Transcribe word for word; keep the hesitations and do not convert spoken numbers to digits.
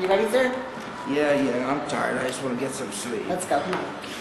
You ready, sir? Yeah, yeah, I'm tired. I just want to get some sleep. Let's go. Come on.